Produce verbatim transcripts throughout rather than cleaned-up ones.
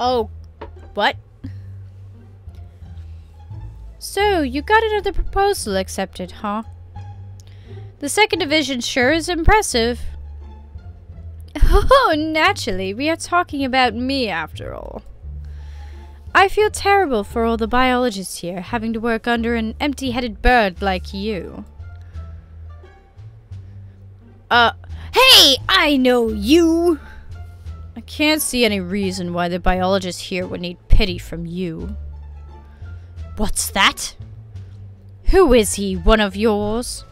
Oh, what? So, you got another proposal accepted, huh? The second division sure is impressive. Oh, naturally, we are talking about me after all. I feel terrible for all the biologists here, having to work under an empty-headed bird like you. Uh, hey, I know you! I can't see any reason why the biologists here would need pity from you. What's that? Who is he, one of yours?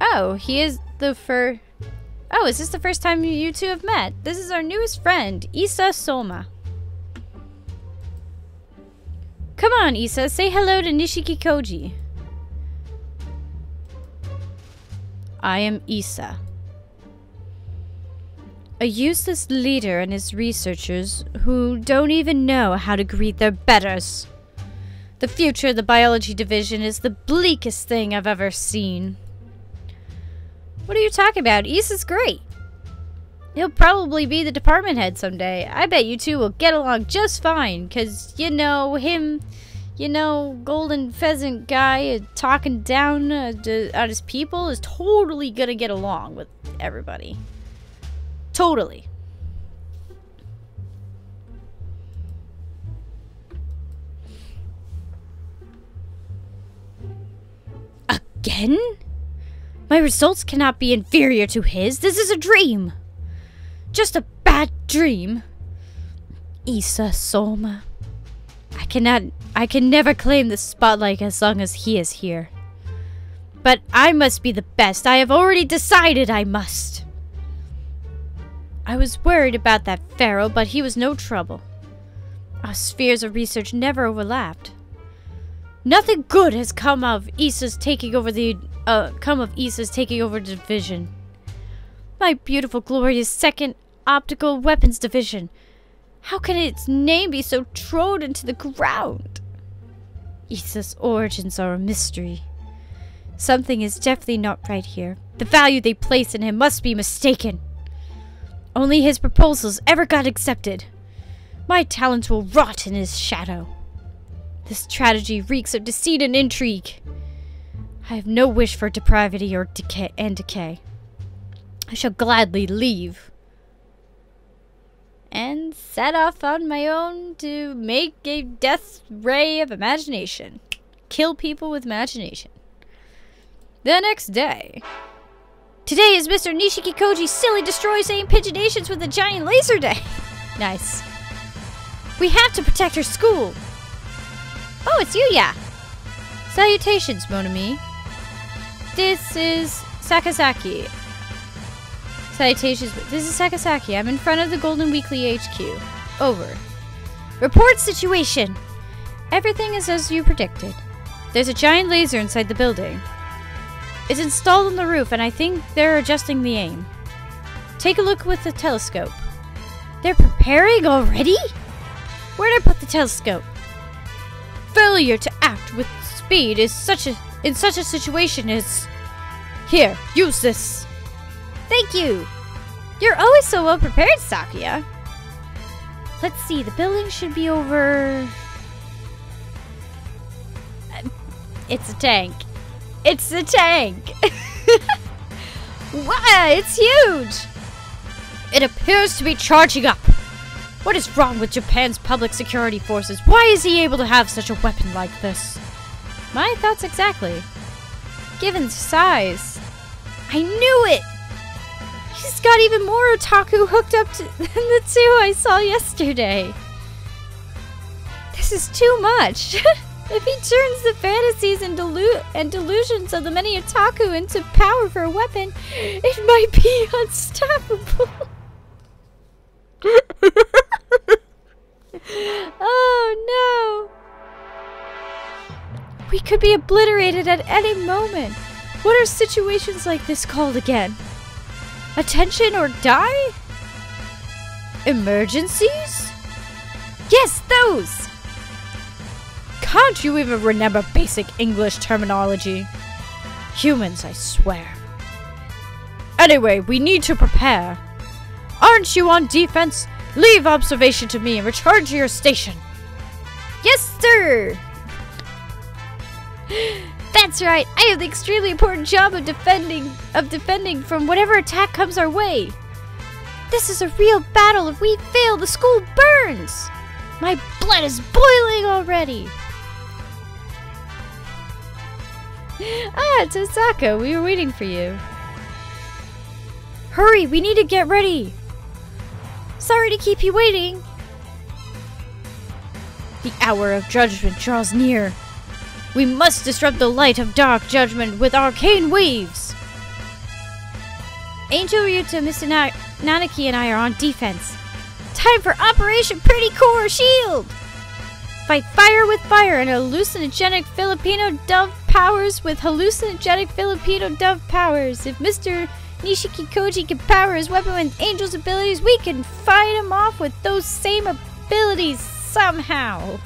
Oh, he is the fur... Oh, is this the first time you two have met? This is our newest friend, Isa Souma. Come on, Isa, say hello to Nishikikoji. I am Isa. A useless leader and his researchers who don't even know how to greet their betters. The future of the biology division is the bleakest thing I've ever seen. What are you talking about? Isa's great. He'll probably be the department head someday. I bet you two will get along just fine, cause you know him, you know, golden pheasant guy uh, talking down uh, to, on his people is totally gonna get along with everybody. Totally. Again? My results cannot be inferior to his. This is a dream. Just a bad dream. Isa Souma. I cannot, I can never claim the spotlight as long as he is here. But I must be the best. I have already decided I must. I was worried about that pharaoh, but he was no trouble. Our spheres of research never overlapped. Nothing good has come of Isa's taking over the, uh, come of Isa's taking over the division. My beautiful, glorious second optical weapons division. How can its name be so trod into the ground? Isa's origins are a mystery. Something is definitely not right here. The value they place in him must be mistaken. Only his proposals ever got accepted. My talents will rot in his shadow. This tragedy reeks of deceit and intrigue. I have no wish for depravity or decay and decay. I shall gladly leave. And set off on my own to make a death ray of imagination. Kill people with imagination. The next day. Today is Mister Nishikikoji's silly destroy saying pigeonations with a giant laser day. Nice. We have to protect her school. Oh, it's Yuya. Salutations, Monomi. This is Sakazaki. Salutations, this is Sakazaki. I'm in front of the Golden Weekly H Q. Over. Report situation. Everything is as you predicted. There's a giant laser inside the building. It's installed on the roof and I think they're adjusting the aim. Take a look with the telescope. They're preparing already? Where'd I put the telescope? Failure to act with speed is such a in such a situation is... Here, use this. Thank you! You're always so well prepared, Sakuya. Let's see, the building should be over... It's a tank. It's a tank! Wow, it's huge! It appears to be charging up. What is wrong with Japan's public security forces? Why is he able to have such a weapon like this? My thoughts exactly. Given the size... I knew it! He's got even more otaku hooked up to than the two I saw yesterday. This is too much. If he turns the fantasies and, delu and delusions of the many otaku into power for a weapon, it might be unstoppable. Oh no. We could be obliterated at any moment. What are situations like this called again? Attention or die? Emergencies? Yes, those! Can't you even remember basic English terminology? Humans, I swear. Anyway, we need to prepare. Aren't you on defense? Leave observation to me and return to your station. Yes, sir! That's right. I have the extremely important job of defending of defending from whatever attack comes our way. This is a real battle. If we fail, the school burns. My blood is boiling already. Ah, Tohsaka, we were waiting for you. Hurry, we need to get ready. Sorry to keep you waiting. The hour of judgment draws near. We must disrupt the light of dark judgment with arcane waves. Angel Ryuta, Mister Na Nanaki and I are on defense. Time for Operation Pretty Core Shield! Fight fire with fire and hallucinogenic Filipino dove powers with hallucinogenic Filipino dove powers. If Mister Nishikikoji can power his weapon with Angel's abilities, we can fight him off with those same abilities somehow.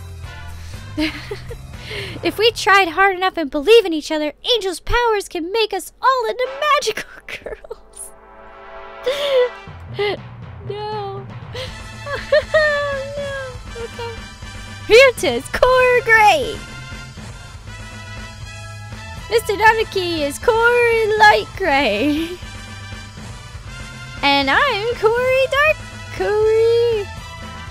If we tried hard enough and believe in each other, Angel's powers can make us all into magical girls. No. No. Okay. Ryuta's core gray. Mister Nanaki is core light gray. And I'm Corey Dark Corey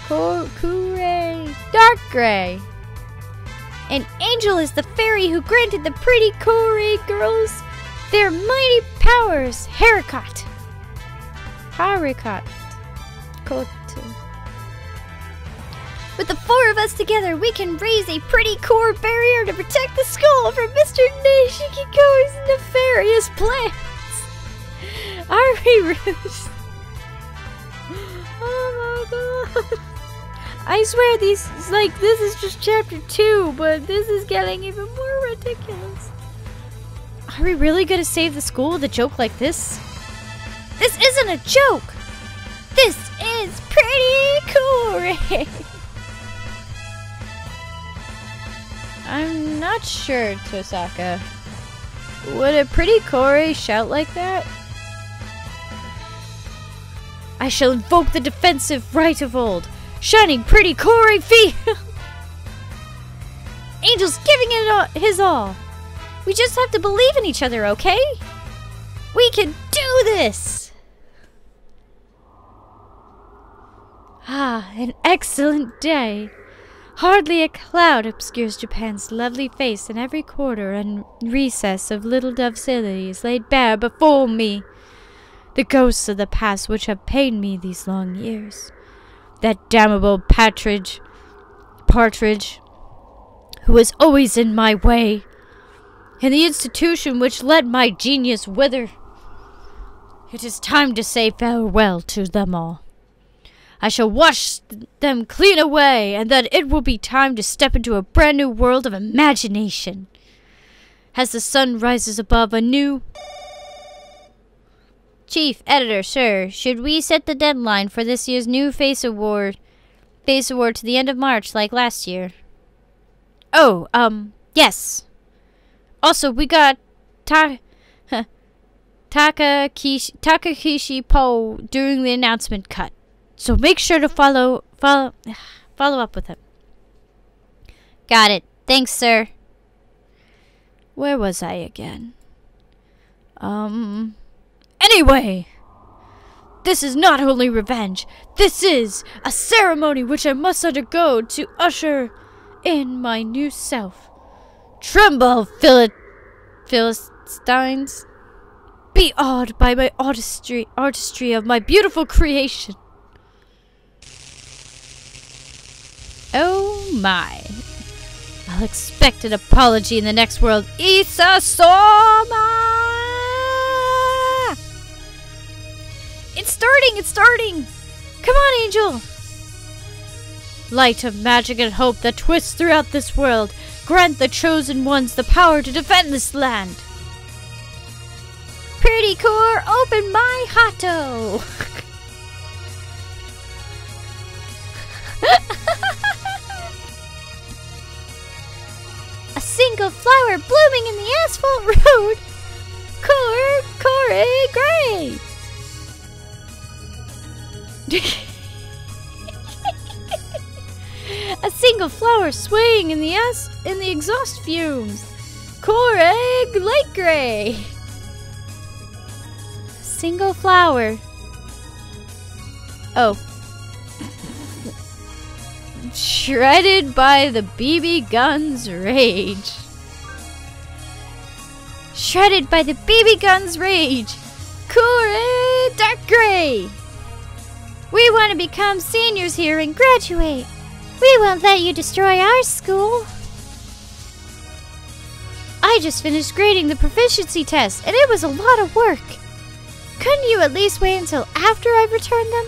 Cor Corey Dark Gray. And Angel is the fairy who granted the pretty Corey girls their mighty powers. Haircut. Haircut. Coat. With the four of us together, we can raise a pretty core barrier to protect the school from Mister Nishikiko's nefarious plans. Are we roots? Oh my god. I swear these, like, this is just chapter two, but this is getting even more ridiculous. Are we really gonna save the school with a joke like this? This isn't a joke! This is pretty cool! I'm not sure, Tohsaka. Would a pretty Corey shout like that? I shall invoke the defensive right of old, shining pretty Corey field. Angel's giving it all, his all. We just have to believe in each other, okay? We can do this! Ah, an excellent day. Hardly a cloud obscures Japan's lovely face, and every quarter and recess of little dove city is laid bare before me. The ghosts of the past which have pained me these long years. That damnable partridge, partridge, who was always in my way, and the institution which let my genius wither. It is time to say farewell to them all. I shall wash them clean away, and then it will be time to step into a brand new world of imagination. As the sun rises above a new... Chief Editor, sir, should we set the deadline for this year's new face award, face award to the end of March like last year? Oh, um, yes. Also, we got... Ta Takakishi, Takakishi Poe during the announcement cut. So make sure to follow, follow, follow up with him. Got it. Thanks, sir. Where was I again? Um, anyway, this is not only revenge. This is a ceremony which I must undergo to usher in my new self. Tremble, Phil- Philistines. Be awed by my artistry, artistry of my beautiful creation. Oh my. I'll expect an apology in the next world. Isa Souma! It's starting! It's starting! Come on, Angel! Light of magic and hope that twists throughout this world. Grant the chosen ones the power to defend this land. Pretty core, open my hato! A single flower blooming in the asphalt road. Core, Corey, Gray. A single flower swaying in the ass in the exhaust fumes. Koreg Lake Gray. Single flower. Oh. Shredded by the B B gun's rage. Shredded by the B B gun's rage. Higure Darkrai! We want to become seniors here and graduate. We won't let you destroy our school. I just finished grading the proficiency test, and it was a lot of work. Couldn't you at least wait until after I've returned them?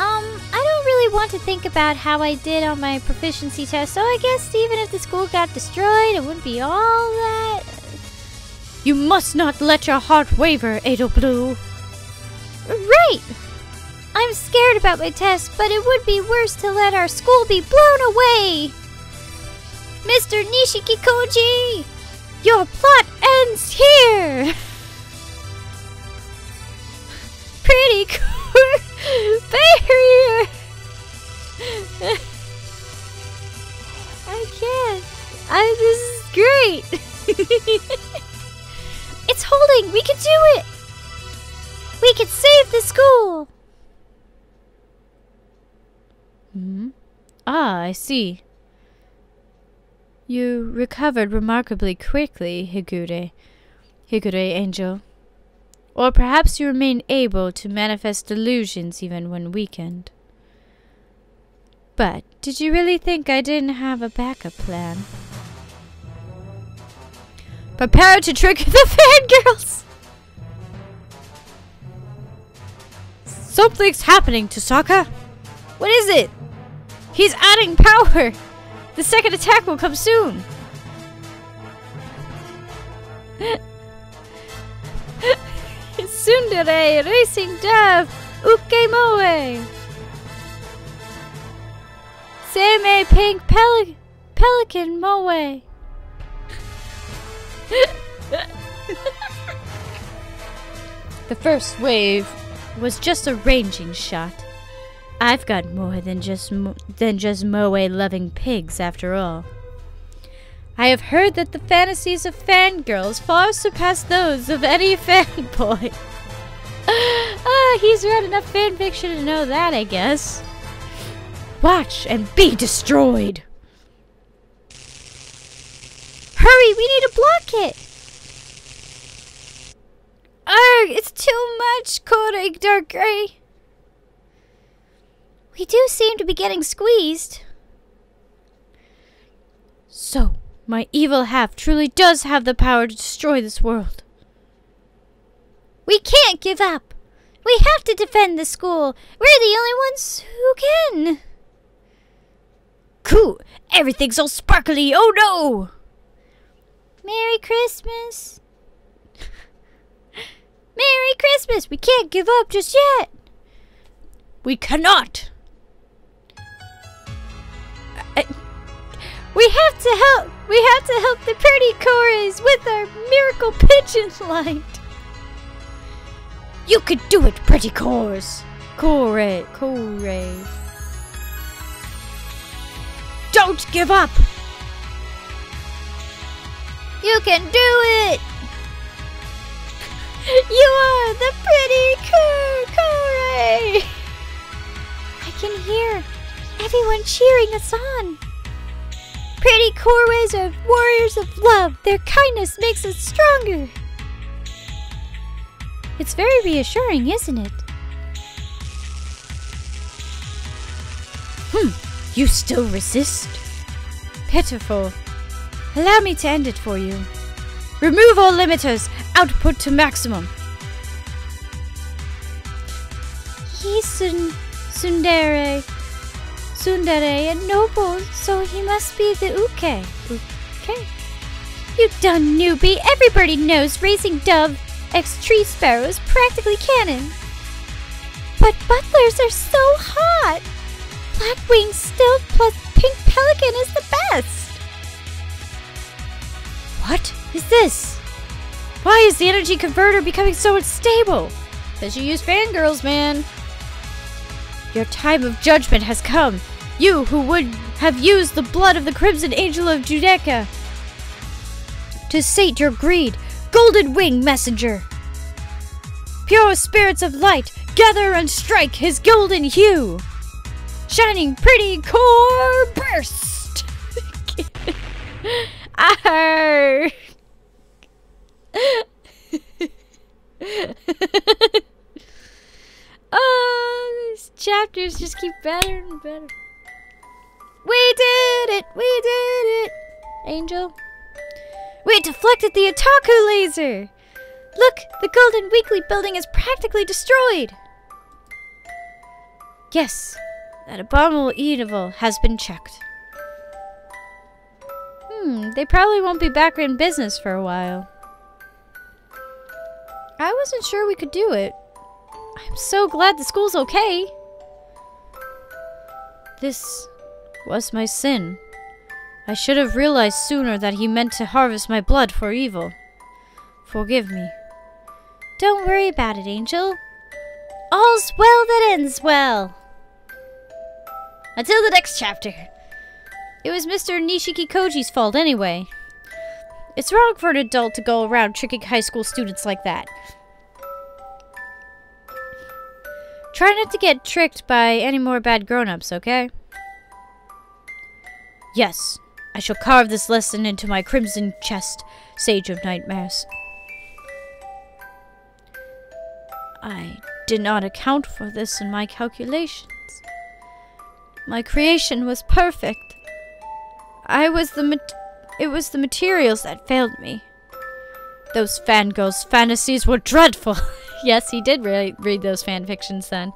Um, I don't really want to think about how I did on my proficiency test, so I guess even if the school got destroyed, it wouldn't be all that. You must not let your heart waver, Edel Blau. Right! I'm scared about my test, but it would be worse to let our school be blown away! Mister Nishikikoji! Your plot ends here! Pretty cool barrier! I can't. I, this is great! It's holding! We can do it! We can save the school! Hmm? Ah, I see. You recovered remarkably quickly, Higure. Higure Angel. Or perhaps you remain able to manifest delusions even when weakened. But did you really think I didn't have a backup plan? Prepare to trigger the fangirls! Something's happening, Tohsaka! What is it? He's adding power! The second attack will come soon! Tsundere, racing dove, ukemoe! Same pink pelic pelican moe! The first wave was just a ranging shot. I've got more than just mo than just moe-loving pigs, after all. I have heard that the fantasies of fangirls far surpass those of any fanboy. Ah, he's read enough fanfiction to know that, I guess. Watch and be destroyed! Hurry, we need to block it! Arrgh, it's too much, Kodaka Darkrai. We do seem to be getting squeezed. So, my evil half truly does have the power to destroy this world. We can't give up. We have to defend the school. We're the only ones who can. Cool, everything's all sparkly, oh no! Merry Christmas! Merry Christmas! We can't give up just yet! We cannot! I, we have to help! We have to help the pretty chorus with our miracle pigeon light! You could do it, pretty chorus! Chorus, chorus. Don't give up! You can do it! You are the pretty Higure! I can hear everyone cheering us on. Pretty Higures are warriors of love. Their kindness makes us stronger. It's very reassuring, isn't it? Hmm, you still resist? Pitiful. Allow me to end it for you. Remove all limiters. Output to maximum. He sun Sundere. Sundere and noble, so he must be the uke. Okay. You done newbie. Everybody knows racing dove x tree sparrow is practically canon. But butlers are so hot. Blackwing stilt plus pink pelican is the best. What is this? Why is the energy converter becoming so unstable? Because you use fangirls, man. Your time of judgment has come. You who would have used the blood of the Crimson Angel of Judaika to sate your greed, Golden Wing Messenger! Pure spirits of light, gather and strike his golden hue! Shining pretty core burst! Arr! Oh, these chapters just keep better and better. We did it! We did it! Angel. We deflected the Otaku laser! Look! The Golden Weekly building is practically destroyed! Yes, that abominable evil has been checked. Hmm, they probably won't be back in business for a while. I wasn't sure we could do it. I'm so glad the school's okay. This was my sin. I should have realized sooner that he meant to harvest my blood for evil. Forgive me. Don't worry about it, Angel. All's well that ends well. Until the next chapter. It was Mister Nishikikoji's fault anyway. It's wrong for an adult to go around tricking high school students like that. Try not to get tricked by any more bad grown-ups, okay? Yes, I shall carve this lesson into my crimson chest, Sage of Nightmares. I did not account for this in my calculations. My creation was perfect. I was the mat it was the materials that failed me. Those fangirls' fantasies were dreadful. Yes, he did really read those fan fictions then.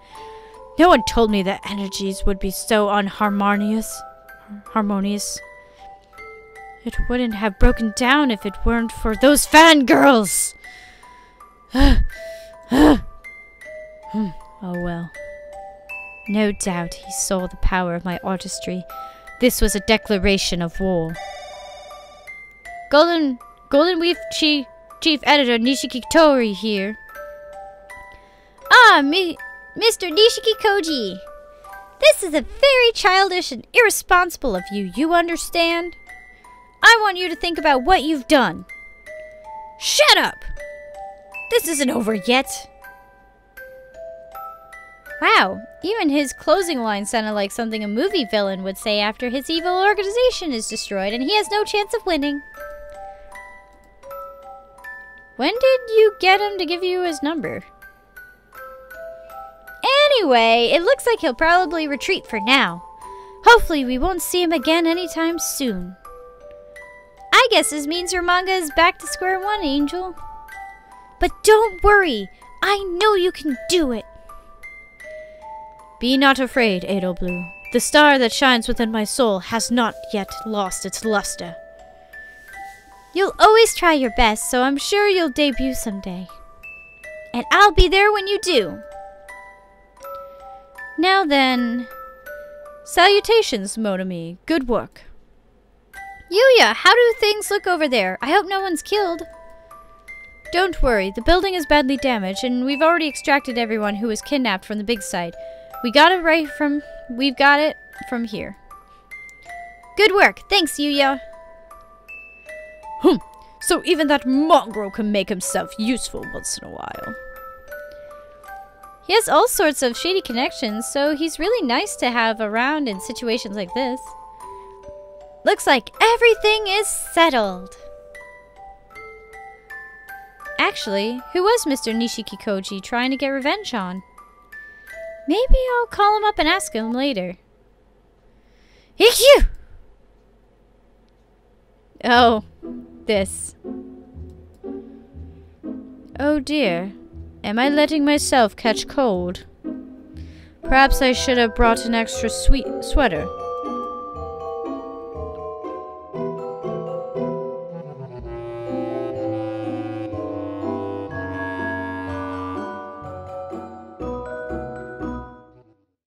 No one told me that energies would be so unharmonious. Harmonious. It wouldn't have broken down if it weren't for those fangirls. Oh well. No doubt he saw the power of my artistry. This was a declaration of war. Golden Golden Weave Chief, Chief Editor Nishikikoji here. Ah, mi Mister Nishikikoji! This is a very childish and irresponsible of you, you understand? I want you to think about what you've done. Shut up! This isn't over yet. Wow, even his closing line sounded like something a movie villain would say after his evil organization is destroyed and he has no chance of winning. When did you get him to give you his number? Anyway, it looks like he'll probably retreat for now. Hopefully we won't see him again anytime soon. I guess this means your manga is back to square one, Angel. But don't worry, I know you can do it. Be not afraid, Edel Blau. The star that shines within my soul has not yet lost its luster. You'll always try your best, so I'm sure you'll debut someday. And I'll be there when you do. Now then... Salutations, Monomi. Good work. Yuya, how do things look over there? I hope no one's killed. Don't worry, the building is badly damaged, and we've already extracted everyone who was kidnapped from the big site. We got it right from... We've got it from here. Good work. Thanks, Yuya. Hmm. So even that mongrel can make himself useful once in a while. He has all sorts of shady connections, so he's really nice to have around in situations like this. Looks like everything is settled. Actually, who was Mister Nishikikoji trying to get revenge on? Maybe I'll call him up and ask him later. Hikyu! Oh, this. Oh dear, am I letting myself catch cold? Perhaps I should have brought an extra sweet sweater.